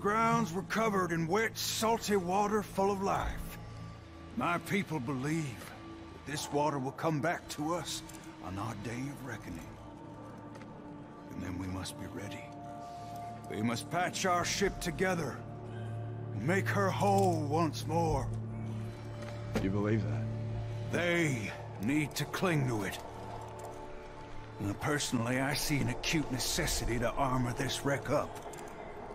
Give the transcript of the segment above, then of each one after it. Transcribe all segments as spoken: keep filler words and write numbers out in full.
grounds were covered in wet, salty water full of life. My people believe that this water will come back to us on our day of reckoning. And then we must be ready. We must patch our ship together and make her whole once more. You believe that? They need to cling to it. Now, personally, I see an acute necessity to armor this wreck up.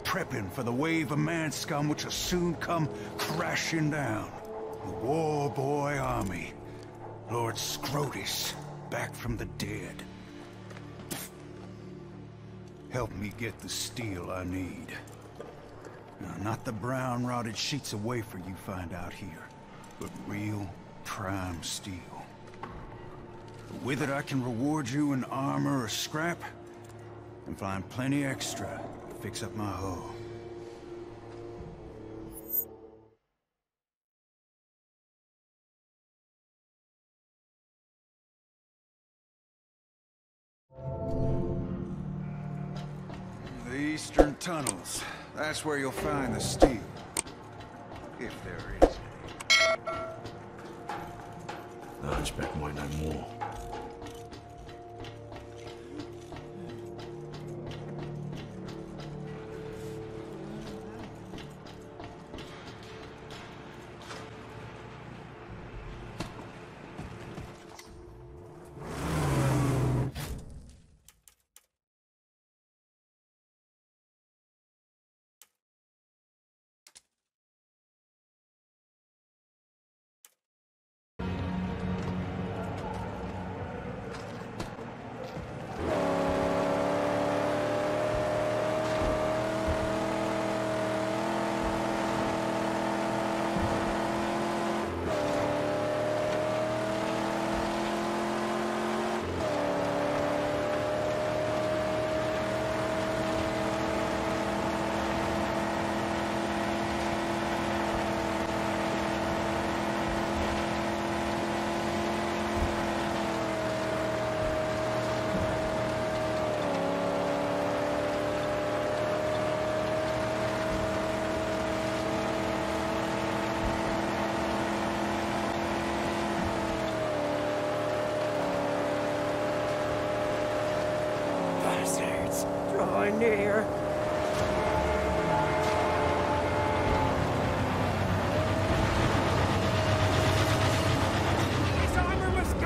Prepping for the wave of man scum which will soon come crashing down. The war boy army. Lord Scrotus, back from the dead. Help me get the steel I need. Now, not the brown rotted sheets of wafer you find out here, but real prime steel. With it, I can reward you in armor or scrap, and find plenty extra to fix up my hull. The Eastern Tunnels. That's where you'll find the steel. If there is any. The hunchback might know more. Near. His armor must go!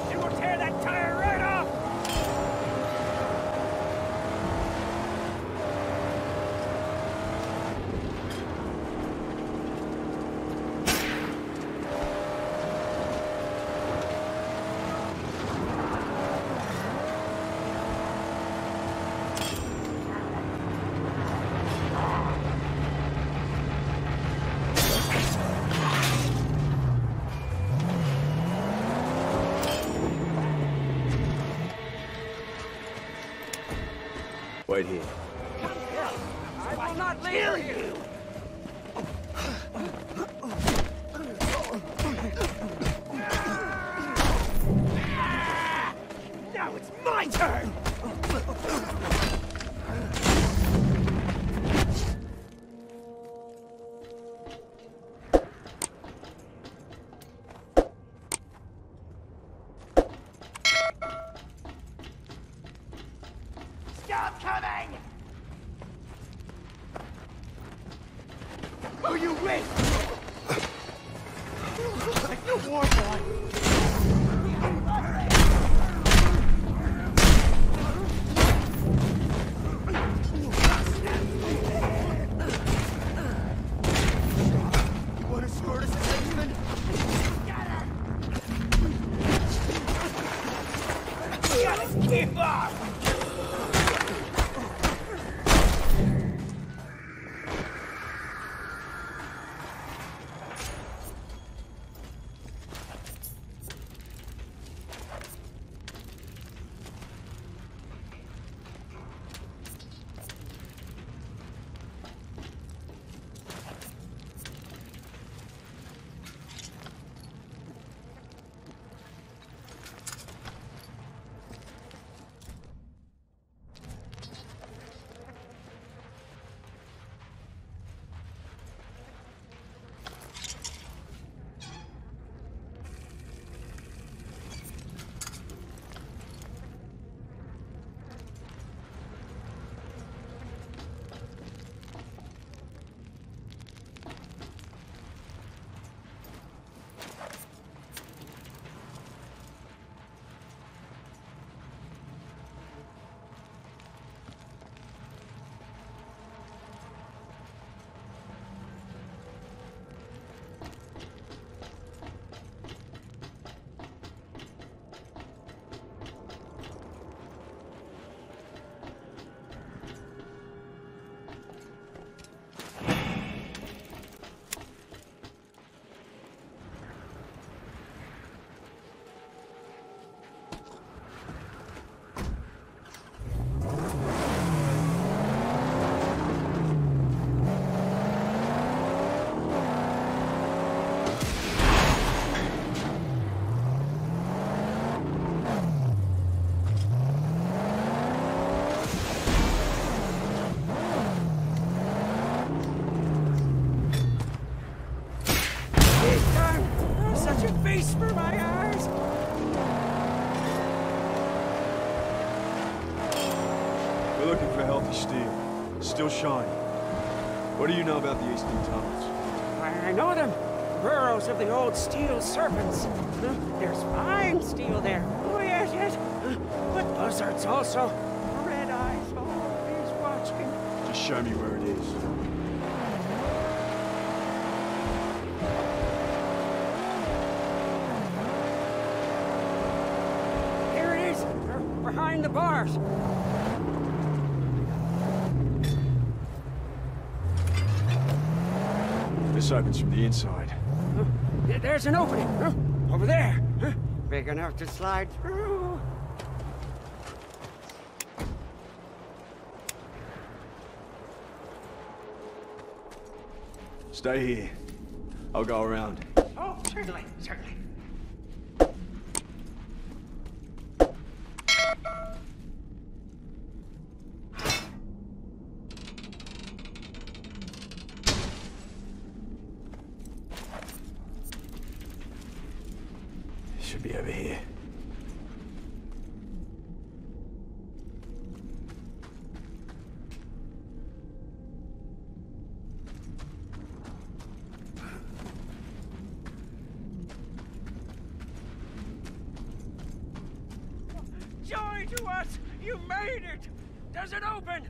And we'll tear that tire right off! Right here. Come here! I will not leave you! Now it's my turn! Stop coming! Oh, you win! Like the war boy! What a sort of statement! Got us! Got us! Keep off! looking for healthy steel. Still shiny. What do you know about the Eastern Tunnels? I know them. Burrows of the old steel serpents. There's fine steel there. Oh, yes, yes. But buzzards also. Red eyes always watching. Just show me where it is. Behind the bars. This opens from the inside. Huh? There's an opening. Huh? Over there. Huh? Big enough to slide through. Stay here. I'll go around. Oh, certainly, certainly. Should be over here. Joy to us! You made it! Does it open?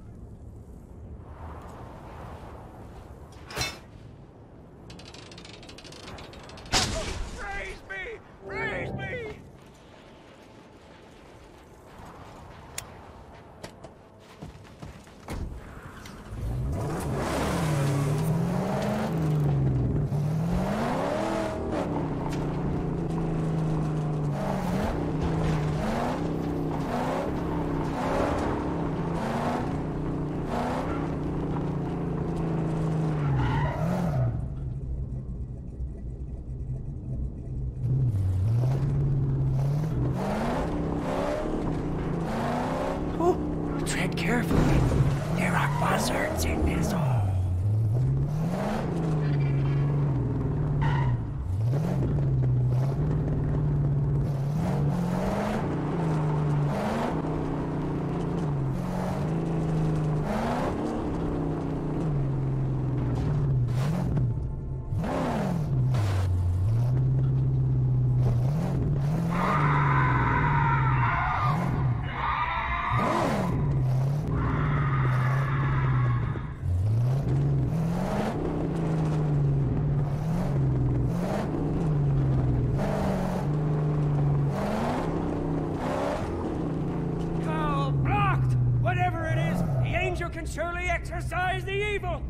Surely exorcise the evil!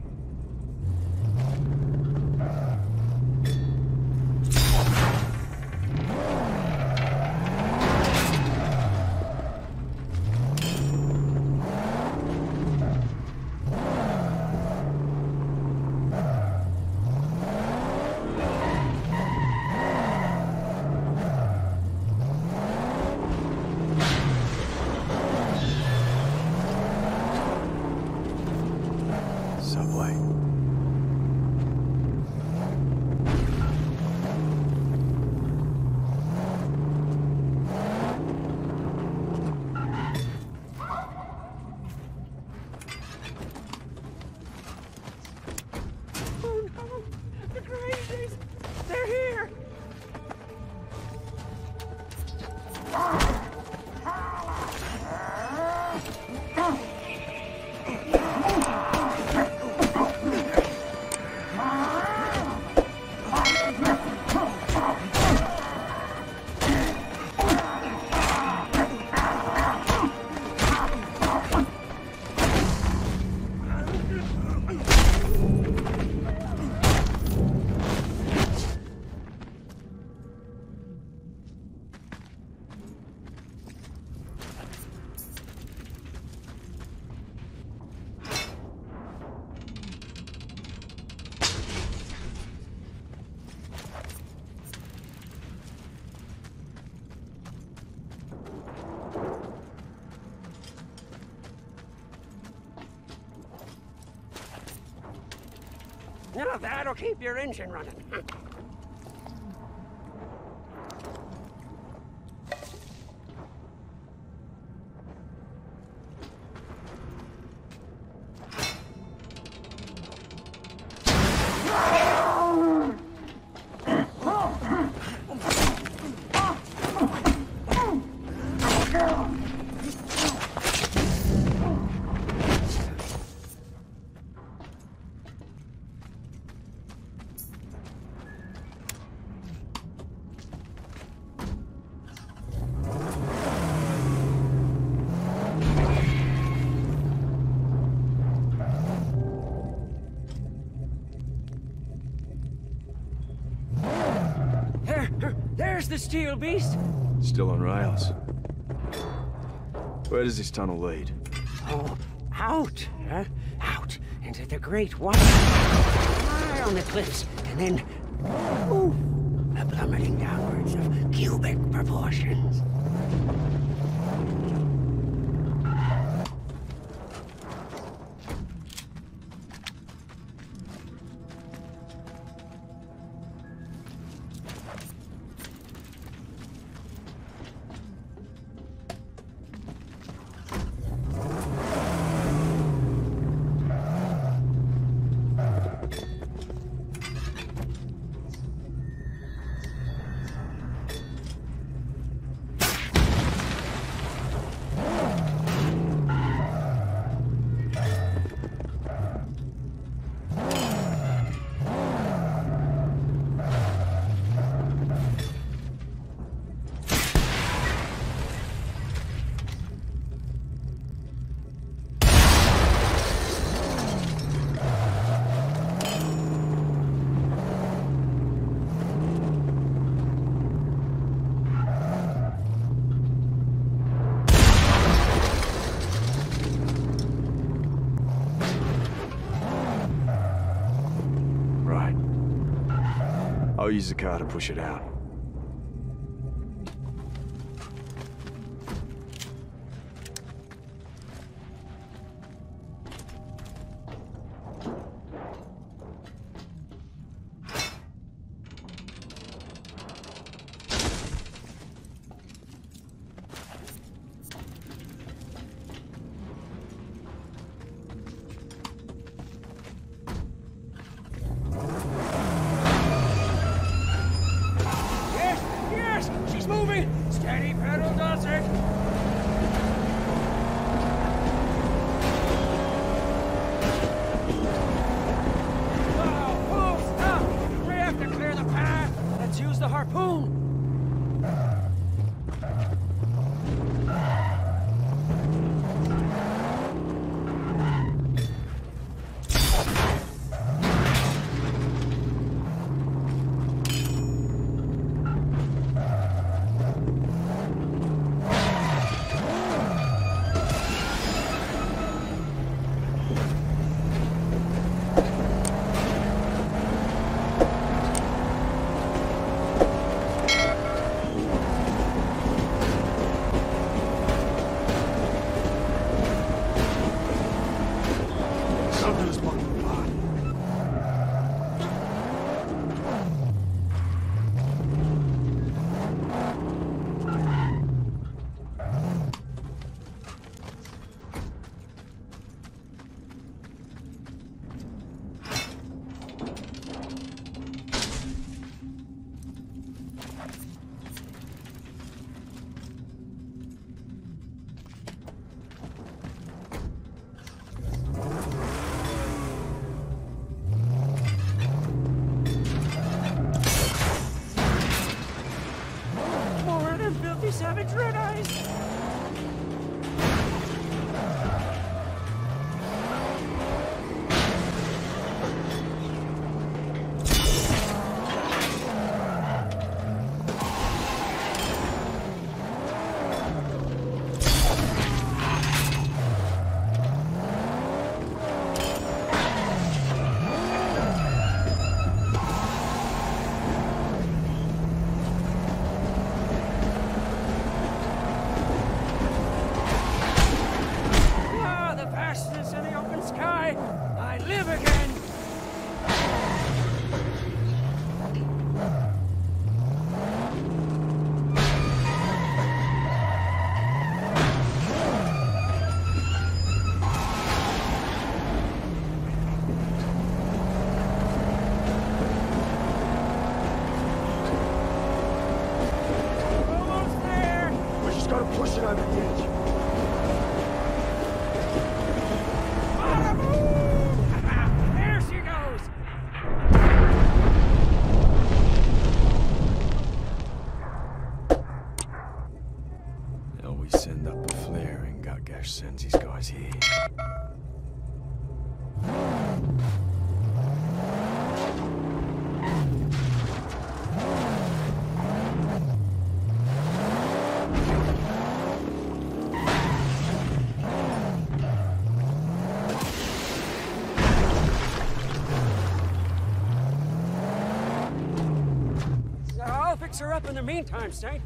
Now that'll keep your engine running. Where's the steel beast? Still on rails. Where does this tunnel lead? Oh, out, huh? Out into the great water. High on the cliffs, and then, ooh, a plummeting downwards of cubic proportions. I'll use the car to push it out. fix her up in the meantime, Snake.